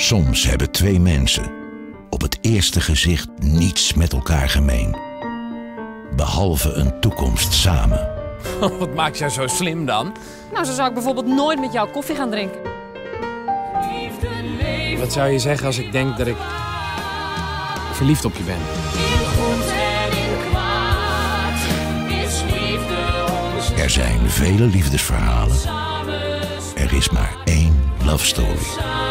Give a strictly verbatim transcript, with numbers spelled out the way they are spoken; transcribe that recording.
Soms hebben twee mensen op het eerste gezicht niets met elkaar gemeen. Behalve een toekomst samen. Wat maakt jou zo slim dan? Nou, zo zou ik bijvoorbeeld nooit met jou koffie gaan drinken. Wat zou je zeggen als ik denk dat ik verliefd op je ben? Er zijn vele liefdesverhalen. Er is maar één Love Story.